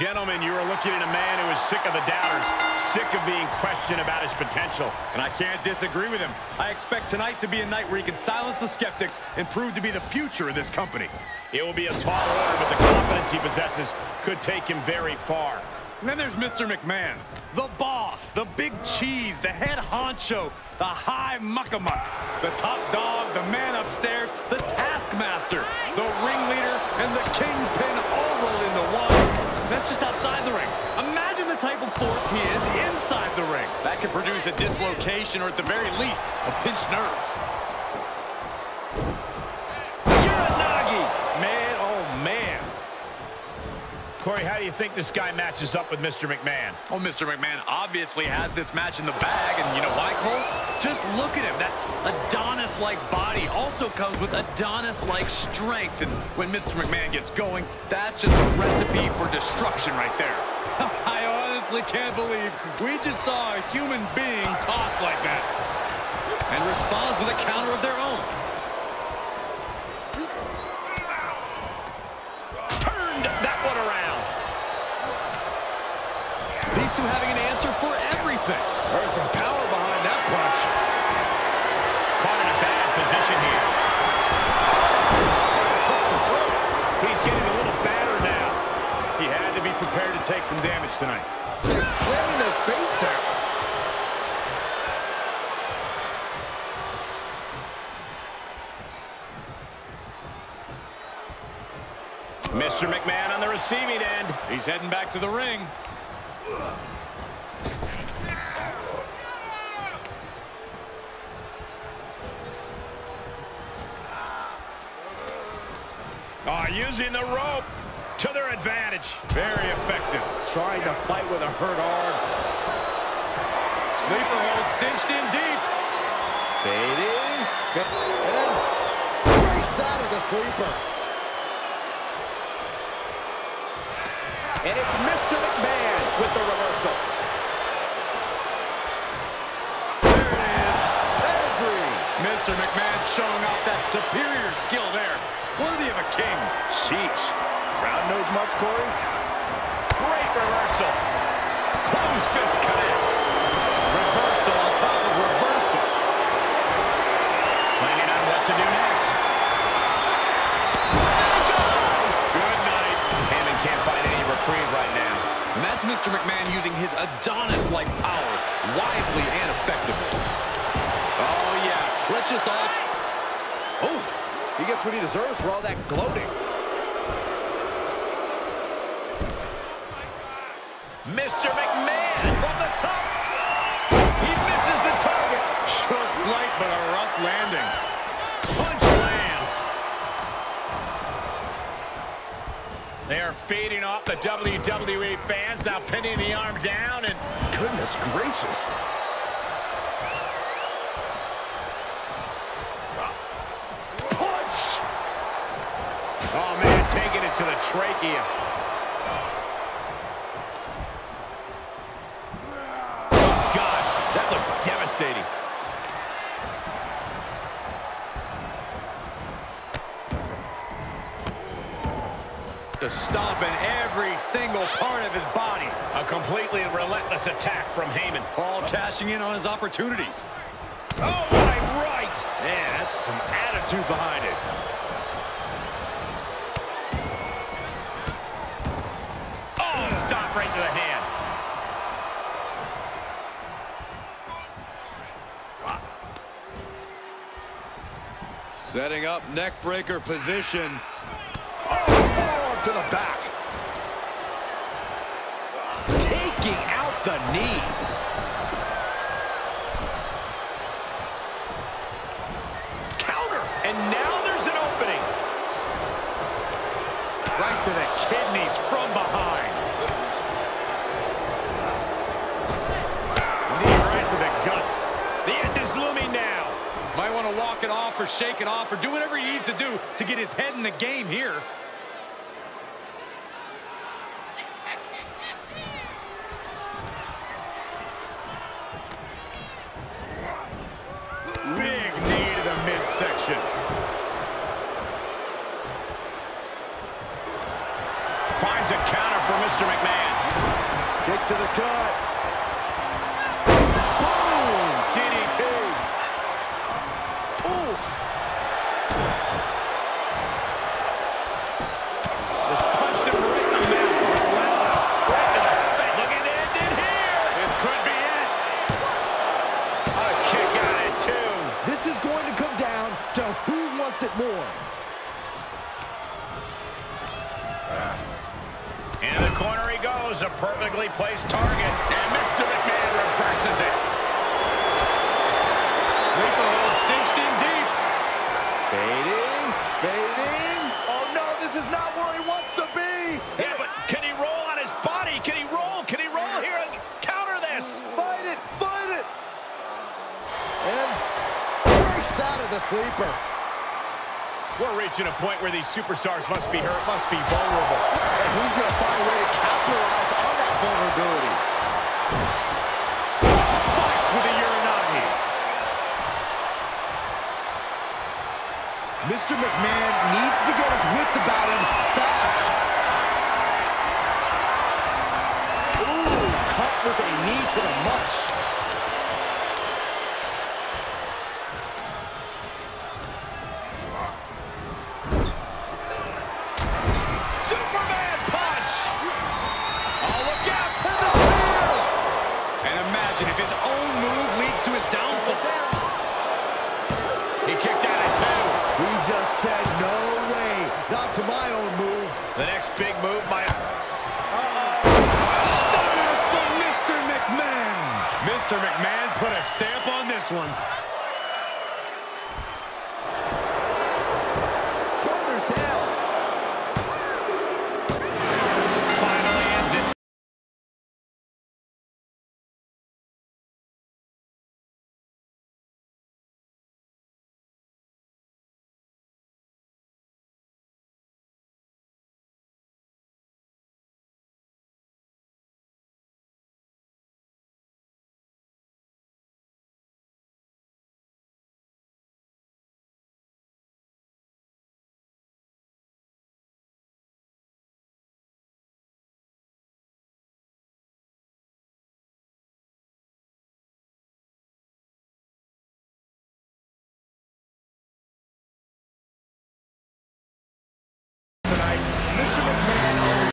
Gentlemen, you are looking at a man who is sick of the doubters, sick of being questioned about his potential. And I can't disagree with him. I expect tonight to be a night where he can silence the skeptics and prove to be the future of this company. It will be a tall order, but the confidence he possesses could take him very far. And then there's Mr. McMahon, the boss, the big cheese, the head honcho, the high muckamuck, the top dog, the man upstairs, the taskmaster, the ringleader, and the kingpin all rolled into one. That's just outside the ring. Imagine the type of force he is inside the ring. That could produce a dislocation or, at the very least, a pinched nerve. Uranage! Man, oh man. Corey, how do you think this guy matches up with Mr. McMahon? Well, Mr. McMahon obviously has this match in the bag, and you know why, Cole? Just look at him. That Adonis-like body also comes with Adonis-like strength, and when Mr. McMahon gets going, that's just a recipe for destruction right there. I honestly can't believe we just saw a human being tossed like that, and responds with a counter of their own. These two having an answer for everything. There's some power behind that punch. Caught in a bad position here. Puts the throat. He's getting a little battered now. He had to be prepared to take some damage tonight. They're slamming their face down. Mr. McMahon on the receiving end. He's heading back to the ring. Oh, using the rope to their advantage. Very effective. Trying to fight with a hurt arm. Sleeper hold cinched in deep. Fading. And breaks out of the sleeper. And it's Mr. McMahon with the reversal. There it is. Pedigree. Mr. McMahon showing off that superior skill there. Worthy of a king. Sheesh. Crowd knows much, Corey. Great reversal. Closed fist connects. Reversal on top of reversal. Planning on what to do next. Right now. And that's Mr. McMahon using his Adonis-like power wisely and effectively. Oh, yeah. Let's just all... Oh, he gets what he deserves for all that gloating. Mr. McMahon from the top. He misses the target. Short flight, but a rough landing. Punch lands. They are fading off the WWE fans, now pinning the arm down and... Goodness gracious. Punch! Oh, man, taking it to the trachea. Oh, God, that looked devastating. Stomping every single part of his body. A completely relentless attack from Heyman. All cashing in on his opportunities. Oh, my right! Man, that's some attitude behind it. Oh, stop right to the hand. Setting up neckbreaker position. To the back. Taking out the knee. Counter. And now there's an opening. Right to the kidneys from behind. Knee right to the gut. The end is looming now. Might want to walk it off or shake it off or do whatever he needs to do to get his head in the game here. Finds a counter for Mr. McMahon. Kick to the gut. Boom! DDT. Oof! Just punched him right in the middle. Relentless. Right in the face. Look at the end in here. This could be it. A kick out of it, too. This is going to come down to who wants it more. Into the corner he goes, a perfectly placed target, and Mr. McMahon reverses it. Sleeper hold cinched in deep. Fading, fading. Oh no, this is not where he wants to be. Yeah, but can he roll on his body? Can he roll? Can he roll here and counter this? Fight it, fight it. And breaks out of the sleeper. We're reaching a point where these superstars must be hurt, must be vulnerable. And who's going to find a way to capitalize on that vulnerability? Spiked with the Uranage. Mr. McMahon needs to get his wits about him fast. Ooh, cut with a knee to the mush. Said no way, not to my own move. The next big move, my... Stunner for Mr. McMahon. Mr. McMahon put a stamp on this one.